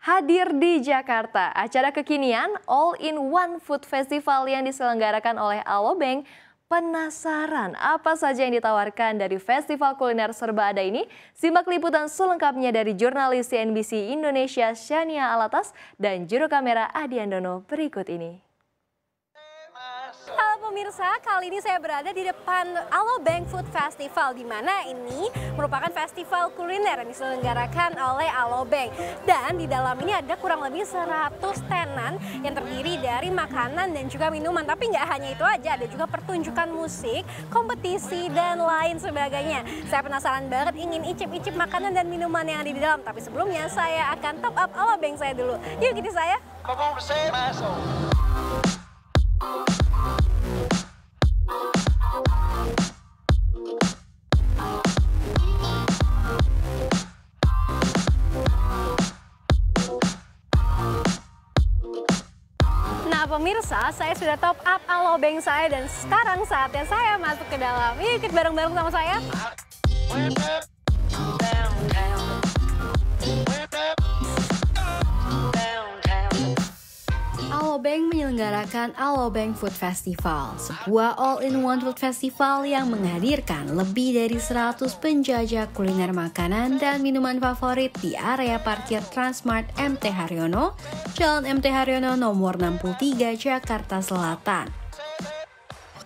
Hadir di Jakarta, acara kekinian All-in-One Food Festival yang diselenggarakan oleh Allo Bank. Penasaran apa saja yang ditawarkan dari festival kuliner serba ada ini? Simak liputan selengkapnya dari jurnalis CNBC Indonesia Shania Alatas dan juru kamera Adi Andono berikut ini. Halo pemirsa, kali ini saya berada di depan Allo Bank Food Festival, di mana ini merupakan festival kuliner yang diselenggarakan oleh Allo Bank. Dan di dalam ini ada kurang lebih 100 tenan yang terdiri dari makanan dan juga minuman. Tapi nggak hanya itu aja, ada juga pertunjukan musik, kompetisi, dan lain sebagainya. Saya penasaran banget, ingin icip-icip makanan dan minuman yang ada di dalam. Tapi sebelumnya saya akan top up Allo Bank saya dulu. Yuk gini saya. Pemirsa, saya sudah top up Allo Bank saya dan sekarang saatnya saya masuk ke dalam. Yuk ikut bareng-bareng sama saya. Allo Bank menyelenggarakan Allo Bank Food Festival, sebuah all-in-one food festival yang menghadirkan lebih dari 100 penjajah kuliner makanan dan minuman favorit di area parkir Transmart MT Haryono, Jalan MT Haryono nomor 63 Jakarta Selatan.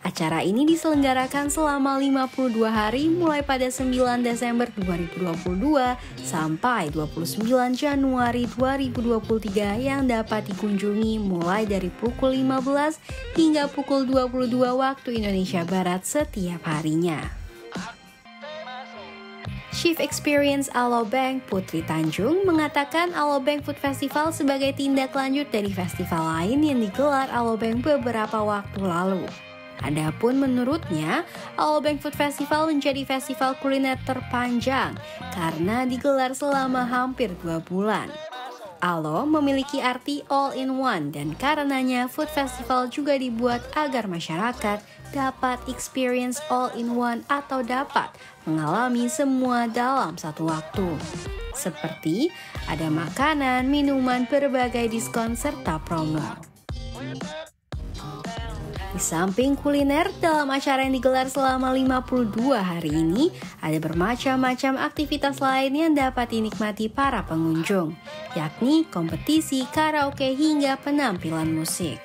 Acara ini diselenggarakan selama 52 hari mulai pada 9 Desember 2022 sampai 29 Januari 2023 yang dapat dikunjungi mulai dari pukul 15 hingga pukul 22 waktu Indonesia Barat setiap harinya. Chief Experience Allo Bank Putri Tanjung mengatakan Allo Bank Food Festival sebagai tindak lanjut dari festival lain yang digelar Allo Bank beberapa waktu lalu. Adapun menurutnya, Allo Bank Food Festival menjadi festival kuliner terpanjang karena digelar selama hampir 2 bulan. Allo memiliki arti all-in-one dan karenanya food festival juga dibuat agar masyarakat dapat experience all-in-one atau dapat mengalami semua dalam satu waktu. Seperti ada makanan, minuman, berbagai diskon, serta promo. Di samping kuliner, dalam acara yang digelar selama 52 hari ini, ada bermacam-macam aktivitas lain yang dapat dinikmati para pengunjung, yakni kompetisi, karaoke, hingga penampilan musik.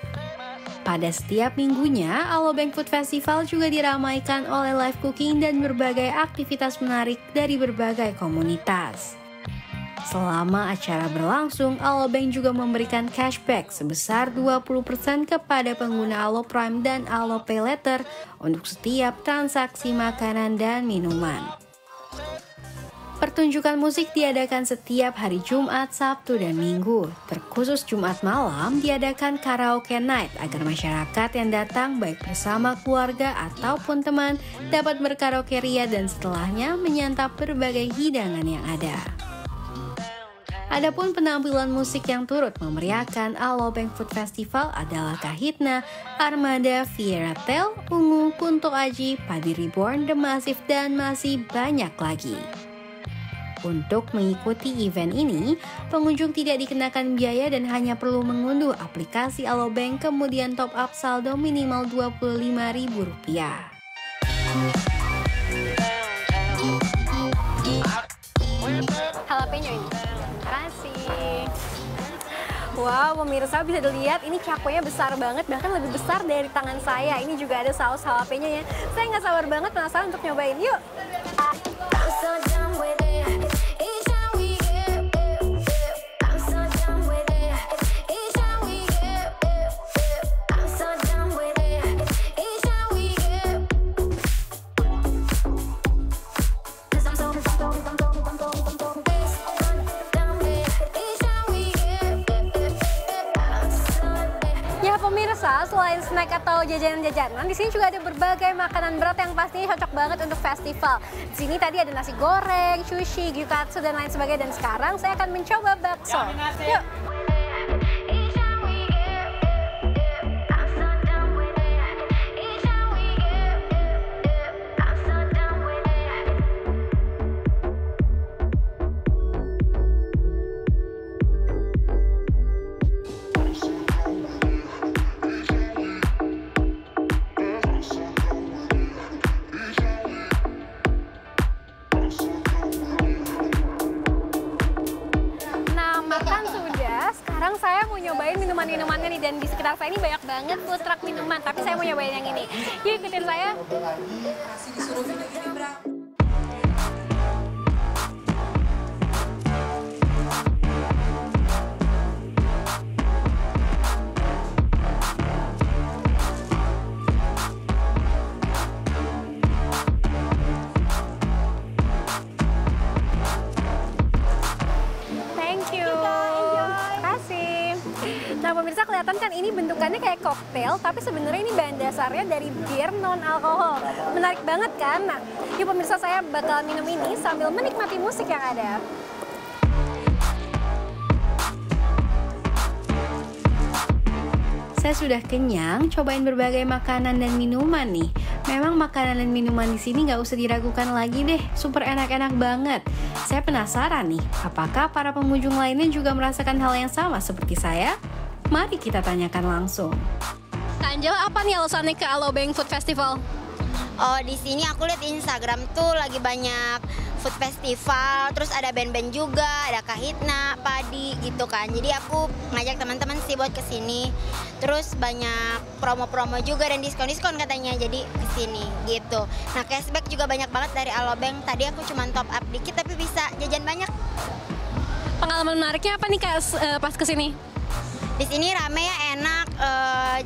Pada setiap minggunya, Allo Bank Food Festival juga diramaikan oleh live cooking dan berbagai aktivitas menarik dari berbagai komunitas. Selama acara berlangsung, Allo Bank juga memberikan cashback sebesar 20% kepada pengguna Allo Prime dan Allo Paylater untuk setiap transaksi makanan dan minuman. Pertunjukan musik diadakan setiap hari Jumat, Sabtu, dan Minggu. Terkhusus Jumat malam diadakan karaoke night agar masyarakat yang datang baik bersama keluarga ataupun teman dapat berkaraoke ria dan setelahnya menyantap berbagai hidangan yang ada. Adapun penampilan musik yang turut memeriahkan Allo Bank Food Festival adalah Kahitna, Armada, Fiera Pel, Ungu, Kunto Aji, Padi Reborn, The Massive, dan masih banyak lagi. Untuk mengikuti event ini, pengunjung tidak dikenakan biaya dan hanya perlu mengunduh aplikasi Allo Bank kemudian top up saldo minimal Rp25.000. Jalapeno ini. Wow, pemirsa bisa dilihat ini cakonya besar banget, bahkan lebih besar dari tangan saya. Ini juga ada saus jalapeño-nya. Saya nggak sabar banget penasaran untuk nyobain. Yuk! Selain snack atau jajanan-jajanan, di sini juga ada berbagai makanan berat yang pastinya cocok banget untuk festival. Di sini tadi ada nasi goreng, sushi, gyukatsu, dan lain sebagainya. Dan sekarang saya akan mencoba bakso. Yuk! sekarang saya mau nyobain minuman-minumannya nih, dan di sekitar saya ini banyak banget food truck minuman, tapi saya mau nyobain yang ini. Yuk ikutin saya. Ini bentukannya kayak koktail, tapi sebenarnya ini bahan dasarnya dari bir non-alkohol. Menarik banget kan? Nah, yuk pemirsa, saya bakal minum ini sambil menikmati musik yang ada. Saya sudah kenyang, cobain berbagai makanan dan minuman nih. Memang makanan dan minuman di sini nggak usah diragukan lagi deh, super enak-enak banget. Saya penasaran nih, apakah para pengunjung lainnya juga merasakan hal yang sama seperti saya? Mari kita tanyakan langsung. Kak Angela, apa nih alasannya ke Allo Bank Food Festival? Oh, di sini aku lihat Instagram tuh lagi banyak food festival, terus ada band-band juga, ada Kahitna, Padi gitu kan. Jadi aku ngajak teman-teman sih buat kesini. Terus banyak promo-promo juga dan diskon-diskon katanya, jadi kesini gitu. Nah, cashback juga banyak banget dari Allo Bank. Tadi aku cuma top up dikit tapi bisa jajan banyak. Pengalaman menariknya apa nih Kak pas kesini? Di sini rame ya, enak,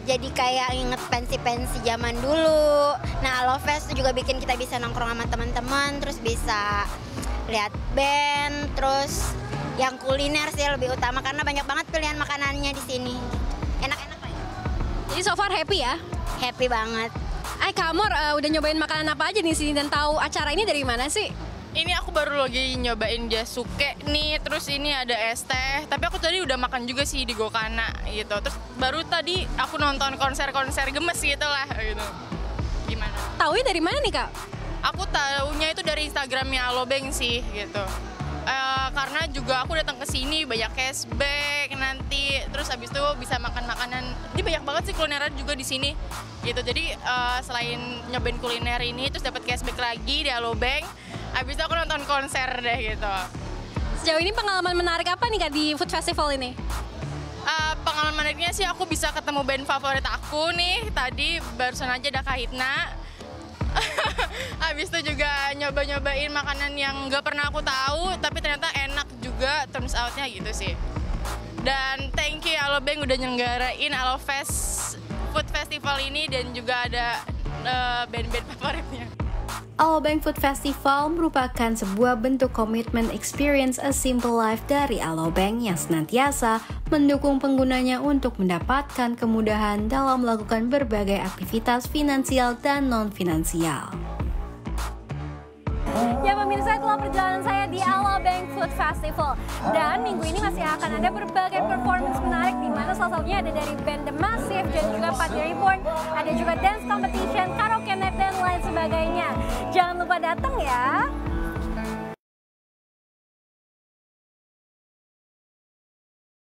jadi kayak inget pensi-pensi zaman dulu. Nah, Allo Fest juga bikin kita bisa nongkrong sama teman-teman, terus bisa lihat band, terus yang kuliner sih lebih utama karena banyak banget pilihan makanannya di sini. Enak-enak banget. Jadi so far happy ya? Happy banget. Ay, Kamor, udah nyobain makanan apa aja di sini dan tahu acara ini dari mana sih? Ini aku baru lagi nyobain jasuke nih, terus ini ada es teh. Tapi aku tadi udah makan juga sih di Gokana gitu. Terus baru tadi aku nonton konser-konser gemes gitu lah gitu. Gimana? Taunya dari mana nih Kak? Aku taunya itu dari Instagramnya Allo Bank sih gitu. Karena juga aku datang ke sini banyak cashback nanti. Terus habis itu bisa makan makanan. Jadi banyak banget sih kulineran juga di sini gitu. Jadi selain nyobain kuliner ini, terus dapat cashback lagi di Allo Bank. Abis itu aku nonton konser deh gitu. Sejauh ini pengalaman menarik apa nih Kak di Food Festival ini? Pengalaman menariknya sih aku bisa ketemu band favorit aku nih. Tadi barusan aja ada Kahitna. Abis itu juga nyoba-nyobain makanan yang gak pernah aku tahu. Tapi ternyata enak juga turns out-nya gitu sih. Dan thank you Allo Bank udah nyelenggarain Allo Fest Food Festival ini. Dan juga ada band-band favoritnya. Allo Bank Food Festival merupakan sebuah bentuk komitmen experience a simple life dari Allo Bank yang senantiasa mendukung penggunanya untuk mendapatkan kemudahan dalam melakukan berbagai aktivitas finansial dan non-finansial. Ya pemirsa, itulah perjalanan saya di Allo Bank Food Festival. Dan minggu ini masih akan ada berbagai performance menarik, di mana salah satunya ada dari band The Massive dan juga Party Reborn. Ada juga dance competition, karaoke night dan lain sebagainya. Jangan lupa datang ya.